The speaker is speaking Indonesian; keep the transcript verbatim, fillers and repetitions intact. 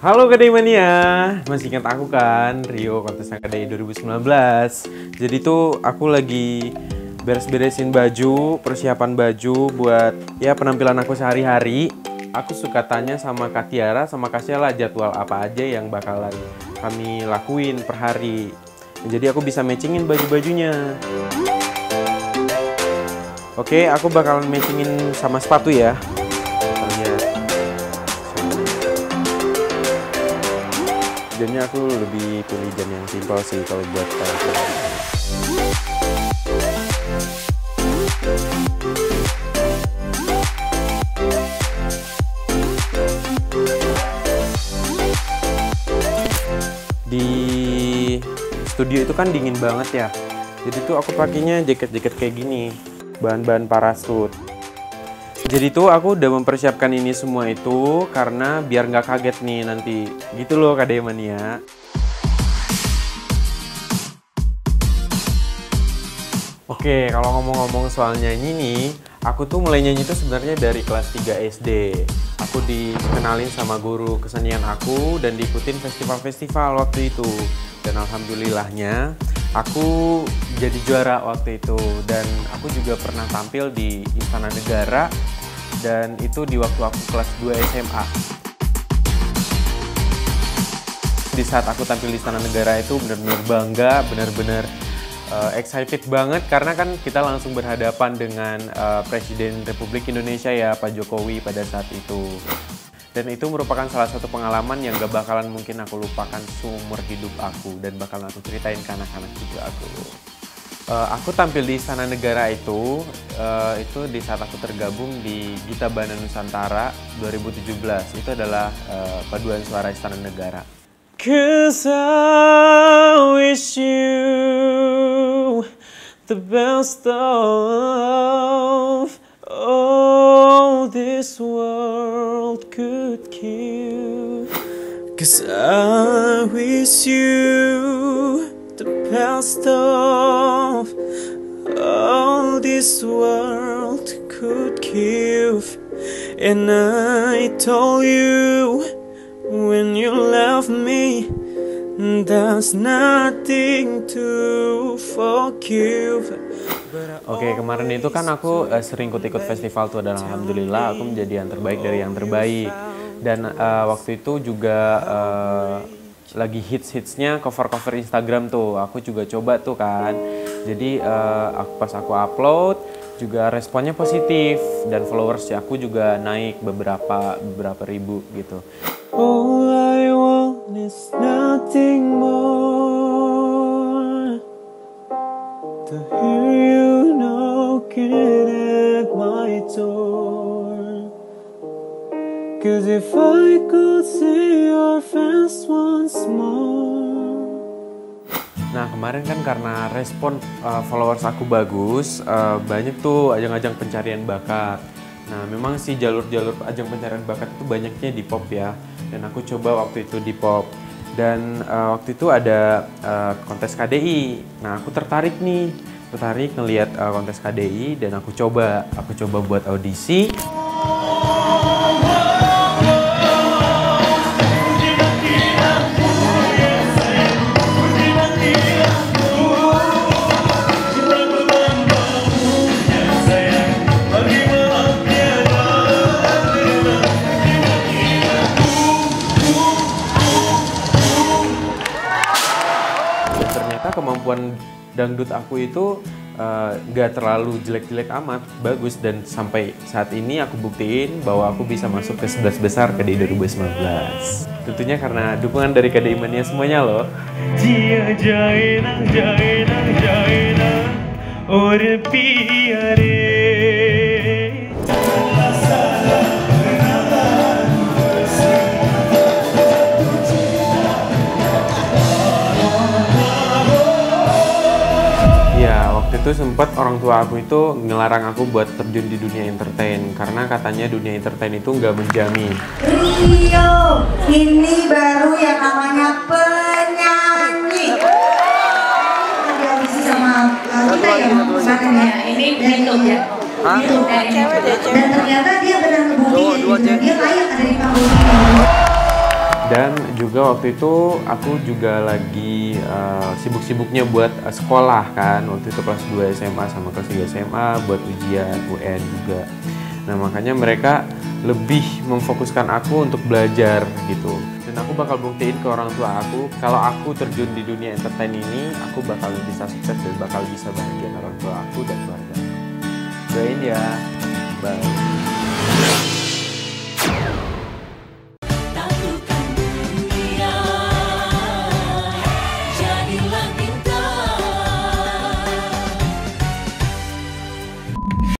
Halo K D I Mania, masih ingat aku kan, Rio kontestan K D I dua ribu sembilan belas. Jadi tuh aku lagi beres-beresin baju, persiapan baju buat ya penampilan aku sehari-hari. Aku suka tanya sama Kak Tiara sama Kak Siala jadwal apa aja yang bakalan kami lakuin per hari. Jadi aku bisa matchingin baju-bajunya. Oke, aku bakalan matchingin sama sepatu ya. Jamnya aku lebih pilih jam yang simpel sih kalau buat kalian. Di studio itu kan dingin banget ya, jadi tuh aku pakainya jaket-jaket kayak gini, bahan-bahan parasut. Jadi tuh aku udah mempersiapkan ini semua itu karena biar nggak kaget nih nanti. Gitu loh K D I Mania. Oke, kalau ngomong-ngomong soal nyanyi nih, aku tuh mulai nyanyi itu sebenarnya dari kelas tiga S D. Aku dikenalin sama guru kesenian aku dan diikutin festival-festival waktu itu. Dan alhamdulillahnya aku jadi juara waktu itu, dan aku juga pernah tampil di Istana Negara. Dan itu di waktu aku kelas dua S M A. Di saat aku tampil di Istana Negara itu benar-benar bangga, benar-benar uh, excited banget. Karena kan kita langsung berhadapan dengan uh, Presiden Republik Indonesia ya, Pak Jokowi pada saat itu. Dan itu merupakan salah satu pengalaman yang gak bakalan mungkin aku lupakan seumur hidup aku. Dan bakalan aku ceritain ke anak-anak juga aku. Uh, aku tampil di Istana Negara itu, uh, itu di saat aku tergabung di Gita Bahana Nusantara dua ribu tujuh belas. Itu adalah uh, paduan suara Istana Negara. 'Cause I wish you the best of all this world could give. 'Cause I wish you the best of all this world could give. And I told you when you left me, there's nothing to forgive. Oke, kemarin itu kan aku uh, sering ikut-ikut festival tuh, dan alhamdulillah aku menjadi yang terbaik dari yang terbaik. Dan uh, waktu itu juga uh, lagi hits-hitsnya cover-cover Instagram tuh, aku juga coba tuh kan. Jadi uh, pas aku upload juga responnya positif, dan followers aku juga naik beberapa beberapa ribu gitu. All I want is nothing more to hear you knocking at my door. 'Cause if I could see your face once more. Nah, kemarin kan karena respon uh, followers aku bagus, uh, banyak tuh ajang-ajang pencarian bakat. Nah, memang sih jalur-jalur ajang pencarian bakat itu banyaknya di pop ya. Dan aku coba waktu itu di pop. Dan uh, waktu itu ada uh, kontes K D I. Nah, aku tertarik nih, tertarik ngelihat uh, kontes K D I, dan aku coba, aku coba buat audisi. Kemampuan dangdut aku itu nggak uh, terlalu jelek-jelek amat, bagus, dan sampai saat ini aku buktiin bahwa aku bisa masuk ke sebelas besar K D I dua ribu sembilan belas. Tentunya karena dukungan dari K D I Mania semuanya loh. Itu sempat orang tua aku itu ngelarang aku buat terjun di dunia entertain karena katanya dunia entertain itu nggak menjamin. Rio, ini baru yang namanya penyanyi. Ada visi sama kita ya, misalkan ya. Ini bentuk ya. Bentuk dan ternyata dia benar kebukti. Dia layak ada di panggung. Dan juga waktu itu aku juga lagi uh, sibuk-sibuknya buat uh, sekolah kan. Waktu itu kelas dua S M A sama kelas tiga S M A buat ujian U N juga. Nah makanya mereka lebih memfokuskan aku untuk belajar gitu. Dan aku bakal buktiin ke orang tua aku, kalau aku terjun di dunia entertain ini, aku bakal bisa sukses dan bakal bisa bahagia orang tua aku dan keluarga. Doain ya. Bye.